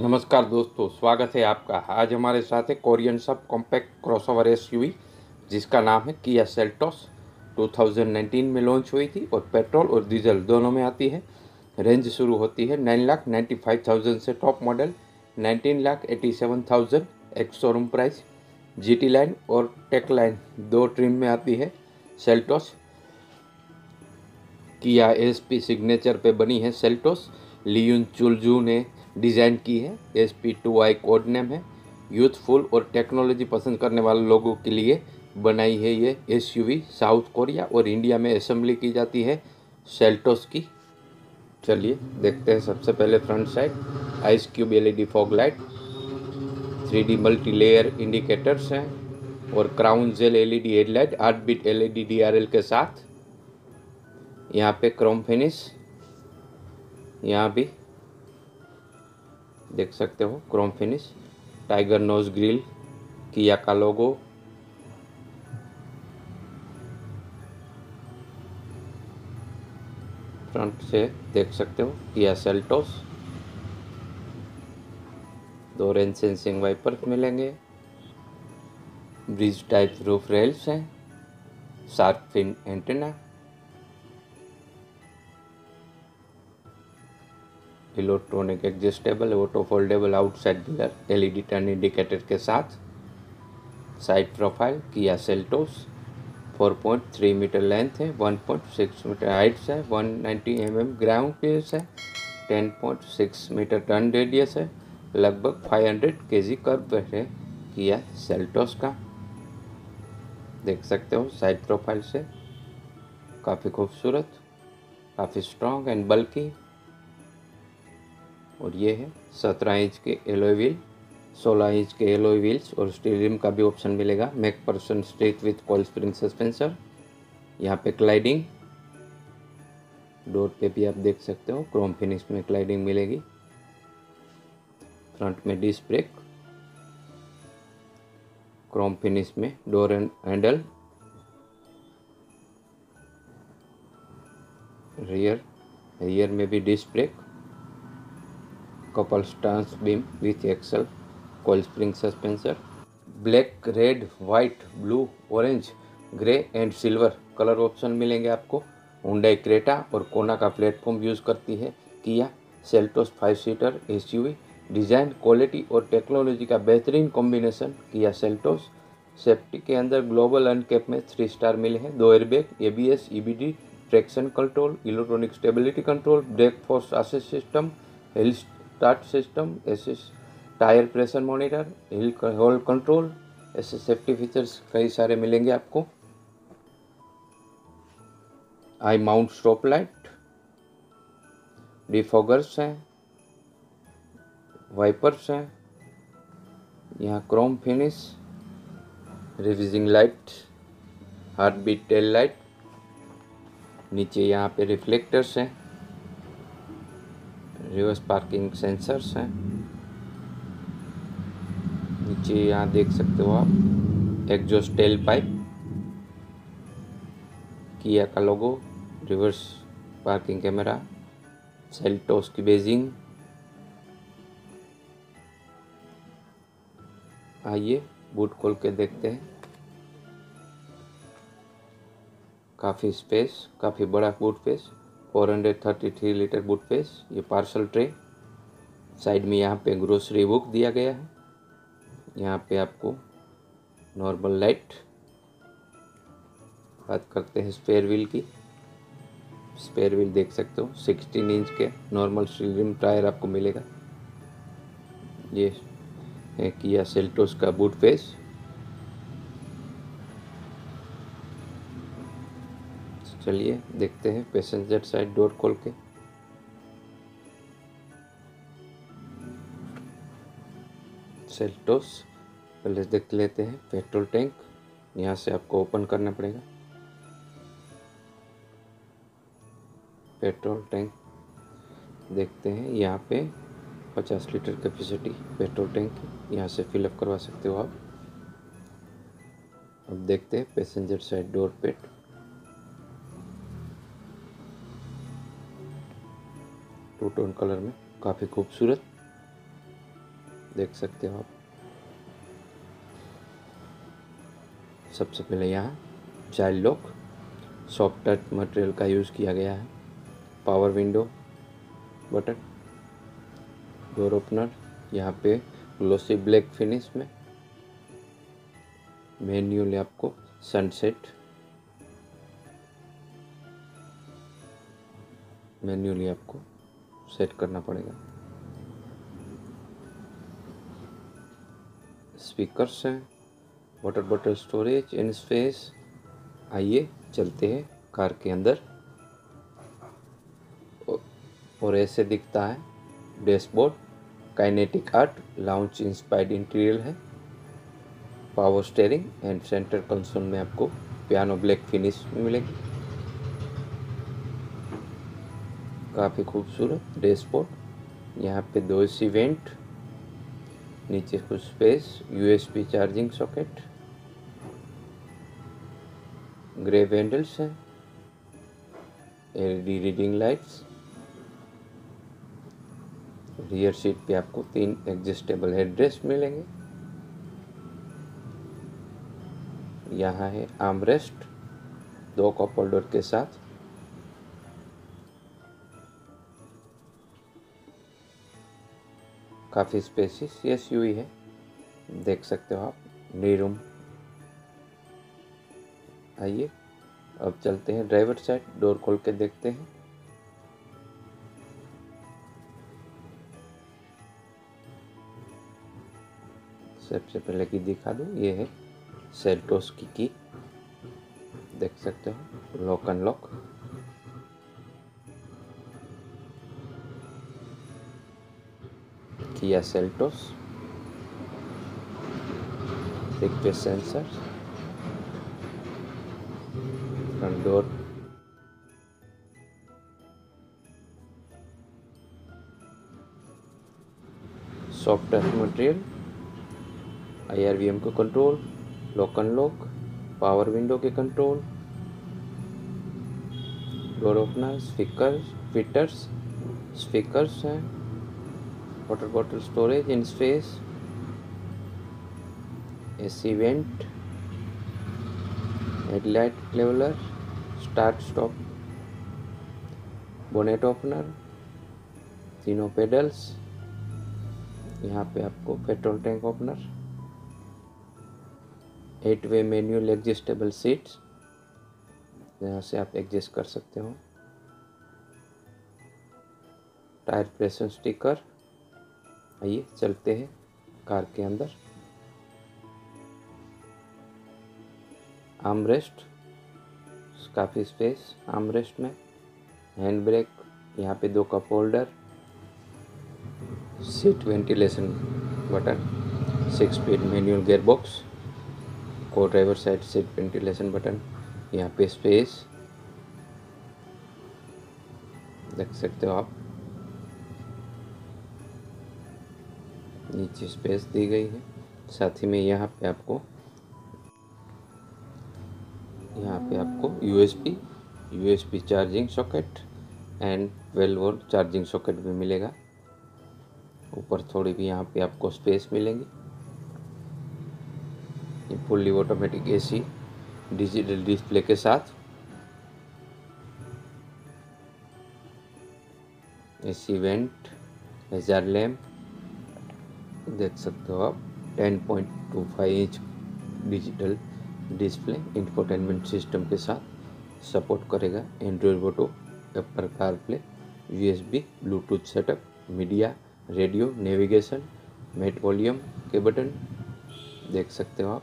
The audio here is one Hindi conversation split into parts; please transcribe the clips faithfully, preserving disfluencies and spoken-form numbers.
नमस्कार दोस्तों, स्वागत है आपका। आज हमारे साथ है Korean sub compact crossover SUV जिसका नाम है किया सेल्टोस। दो हज़ार उन्नीस में लॉन्च हुई थी और पेट्रोल और डीजल दोनों में आती है। रेंज शुरू होती है nine lakh ninety five thousand से, top model nineteen lakh eighty seven thousand एक शोरूम प्राइस। जीटी लाइन और टेक लाइन दो ट्रिम में आती है सेल्टोस। किया एसपी सिग्नेचर पे बनी है सेल्टोस। लियुन चुलजू ने डिज़ाइन की है। S P two I code name है। यूथफुल और टेक्नोलॉजी पसंद करने वाले लोगों के लिए बनाई है ये एसयूवी। साउथ कोरिया और इंडिया में असेंबली की जाती है सेल्टोस की। चलिए देखते हैं सबसे पहले front side. Ice cube LED fog light, three D multi layer indicators हैं और क्राउन जेल एलईडी हेडलाइट आठ बिट एलईडी डीआरएल के साथ। यहाँ पे क्रोम फिनिश, यहाँ भी देख सकते हो chrome finish. Tiger nose grille, Kia का लोगो, फ्रंट से देख सकते हो किया सेल्टोस। दो रेन सेंसिंग वाइपर्स मिलेंगे। ब्रिज टाइप रूफ रेल्स हैं। Shark fin antenna, electronic adjustable auto foldable outside mirror, LED turn indicator के साथ। Side profile Kia Seltos. चार पॉइंट तीन मीटर लेंथ है, एक पॉइंट छह मीटर हाइट्स है, एक सौ नब्बे एमएम ग्राउंड क्लियरेंस है, दस पॉइंट छह मीटर टर्न रेडियस है, लगभग पाँच सौ केजी कर्व है किया सेल्टोस का। देख सकते हो साइड प्रोफाइल से, काफ़ी खूबसूरत, काफ़ी स्ट्रॉन्ग एंड बल्की। और ये है सत्रह इंच के एलॉय व्हील, सोलह इंच के एलॉय व्हील्स और स्टील रिम का भी ऑप्शन मिलेगा। Mac person straight with coil spring suspension. यहाँ पे क्लाइडिंग डोर पे भी आप देख सकते हो क्रोम फिनिश में क्लाइडिंग मिलेगी। फ्रंट में डिस्क ब्रेक, क्रोम फिनिश में door and handle, rear rear में भी disc brake, couple stance beam with axle, coil spring suspension. Black, red, white, blue, orange, grey and silver colour option मिलेंगे आपको। हुंडई क्रेटा और कोना का प्लेटफॉर्म यूज़ करती है Kia Seltos. Five seater SUV, design, quality और टेक्नोलॉजी का बेहतरीन कॉम्बिनेशन किया सेल्टोस। सेफ्टी के अंदर ग्लोबल अनकैप में थ्री स्टार मिले हैं। दो airbag, ABS, EBD, traction control, electronic stability control, brake force assist system, hill start system, एसिस tyre pressure monitor, hill hold control, ऐसे सेफ्टी फीचर्स कई सारे मिलेंगे आपको। High mount stop light, defoggers हैं, वाइपर्स हैं, यहाँ chrome finish, reversing light, heart beat tail light, नीचे यहाँ पे रिफ्लेक्टर्स हैं, रिवर्स पार्किंग सेंसर्स हैं। नीचे यहाँ देख सकते हो आप एग्जॉस्ट टेल पाइप, किया का logo, reverse parking camera, Seltos की बेजिंग। आइए बूट खोल के देखते हैं। काफ़ी स्पेस, काफ़ी बड़ा बूट स्पेस, चार सौ तैंतीस लीटर बूट स्पेस। ये पार्सल ट्रे, साइड में यहाँ पे ग्रोसरी बुक दिया गया है। यहाँ पे आपको नॉर्मल लाइट। बात करते हैं स्पेयर व्हील की। स्पेयर व्हील देख सकते हो सोलह इंच के नॉर्मल स्टील रिम टायर आपको मिलेगा। ये है किया सेल्टोस का बूट स्पेस। चलिए देखते हैं पैसेंजर साइड डोर खोल के। सेल्टोस पहले देख लेते हैं। पेट्रोल टैंक यहाँ से आपको ओपन करना पड़ेगा। पेट्रोल टैंक देखते हैं, यहाँ पे पचास लीटर कैपेसिटी पेट्रोल टैंक, यहाँ से फिलअप करवा सकते हो आप। अब देखते हैं पैसेंजर साइड डोर पे। टू टोन कलर में काफ़ी खूबसूरत देख सकते हो आप। सबसे पहले यहाँ child lock soft touch material का यूज़ किया गया है। Power window button, door opener यहाँ पे ग्लोसी ब्लैक फिनिश में। मैन्युअल आपको सनसेट मैन्युअली आपको सेट करना पड़ेगा। स्पीकर्स हैं, water bottle storage in space. आइए चलते हैं कार के अंदर। और ऐसे दिखता है dashboard. Kinetic art lounge inspired interior है। Power steering and centre console में आपको पियानो ब्लैक फिनिश मिलेगी। काफ़ी खूबसूरत डैशबोर्ड। यहाँ पे दो एसी वेंट, नीचे कुछ space, USB charging socket, grey वेंडल्स हैं, LED reading lights. Rear seat पे आपको तीन एडजस्टेबल हेडरेस्ट मिलेंगे। यहाँ है आर्मरेस्ट दो कप होल्डर के साथ। काफ़ी स्पेसियस एसयूवी है, देख सकते हो आप नी रूम। आइए अब चलते हैं ड्राइवर साइड, डोर खोल के देखते हैं। सबसे पहले की दिखा दूँ, ये है सेल्टोस की की देख सकते हो, lock unlock. Kia Seltos, request sensor, front door. Soft touch material, I R V M को control, lock unlock, power window के control, door opener, speaker tweeters speakers हैं, water bottle storage in space, AC vent, headlight leveller, start stop, bonnet opener, तीनों पेडल्स। यहाँ पे आपको petrol tank opener, eight way manual adjustable seats, यहाँ से आप एडजस्ट कर सकते हो। Tyre pressure sticker. आइए चलते हैं कार के अंदर। आर्मरेस्ट, काफ़ी स्पेस आर्मरेस्ट में। हैंड ब्रेक, यहाँ पे दो cup holder, seat ventilation button, six speed manual gear box, को driver side seat ventilation button. यहाँ पे स्पेस देख सकते हो आप, नीचे स्पेस दी गई है। साथ ही में यहाँ पे आपको यहाँ पे आपको USB USB charging socket and twelve volt charging socket भी मिलेगा। ऊपर थोड़ी भी यहाँ पे आपको स्पेस मिलेगी। Fully automatic AC digital display के साथ। एसी वेंट, हजार लैम्प देख सकते हो आप। Ten point two five inch digital display infotainment system के साथ सपोर्ट करेगा। Android auto, Apple CarPlay, USB, Bluetooth setup, media, radio, navigation, mute volume के बटन देख सकते हो आप।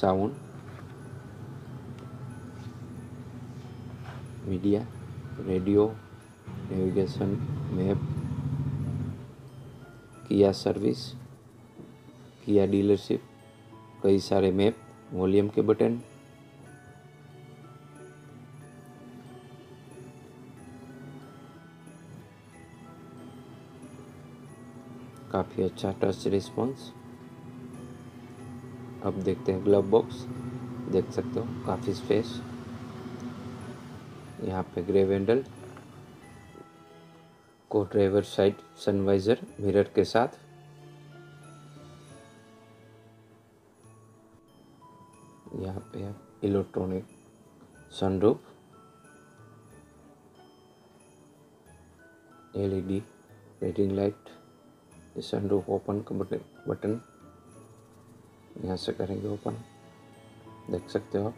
Sound, media, radio, navigation, map. Kia service, Kia dealership, कई सारे मैप, वॉल्यूम के बटन। काफ़ी अच्छा टच रिस्पॉन्स। अब देखते हैं ग्लव बॉक्स, देख सकते हो काफ़ी स्पेस। यहाँ पे ग्रे वेंडल, आपको ड्राइवर साइड सनवाइजर मिरर के साथ। यहाँ पे है electronic sunroof, LED reading light, sunroof open का बटन यहाँ से करेंगे ओपन, देख सकते हो आप।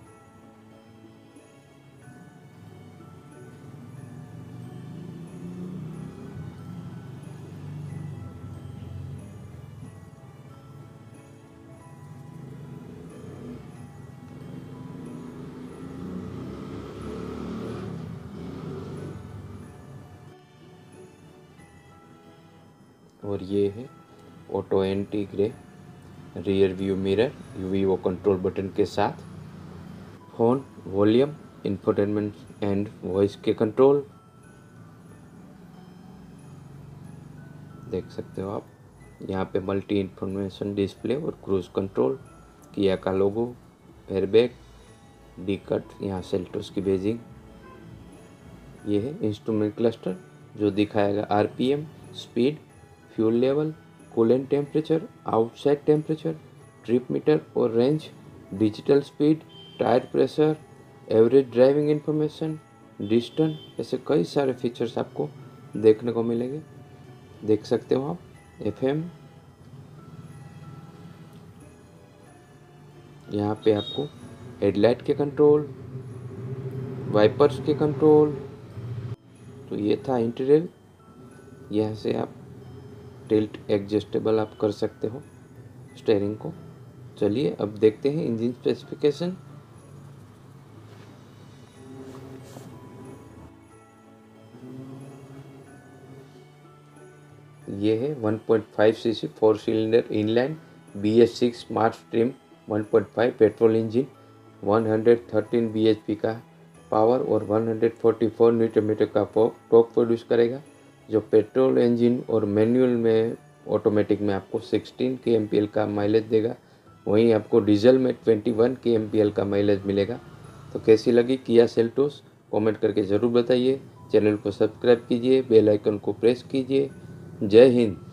और ये है auto anti glare rear view mirror, UVO control button के साथ, phone volume, infotainment and voice के कंट्रोल देख सकते हो आप। यहाँ पे मल्टी इंफॉर्मेशन डिस्प्ले और क्रूज कंट्रोल, किया का लोगो, एयरबैग, डी कट, यहाँ सेल्टोस की बेजिंग। ये है इंस्ट्रूमेंट क्लस्टर जो दिखाएगा RPM, speed, fuel level, coolant temperature, outside temperature, trip meter और range, digital speed, tyre pressure, average driving information, distance, ऐसे कई सारे फीचर्स आपको देखने को मिलेंगे, देख सकते हो आप। एफएम यहाँ पे आपको हेडलाइट के कंट्रोल, वाइपर्स के कंट्रोल। तो ये था इंटीरियर। यहाँ से आप टिल्ट एडजस्टेबल आप कर सकते हो स्टीयरिंग को। चलिए अब देखते हैं इंजन स्पेसिफिकेशन। ये है one point five CC four cylinder inline B S six smart stream one point five petrol engine, एक सौ तेरह बी एच पी का पावर और एक सौ चौवालीस न्यूटन मीटर का टॉर्क प्रोड्यूस करेगा, जो पेट्रोल इंजन और मैनुअल में ऑटोमेटिक में आपको सोलह के एम पी एल का माइलेज देगा, वहीं आपको डीजल में इक्कीस के एम पी एल का माइलेज मिलेगा। तो कैसी लगी किया सेल्टोस, कमेंट करके ज़रूर बताइए। चैनल को सब्सक्राइब कीजिए, बेल आइकन को प्रेस कीजिए। जय हिंद।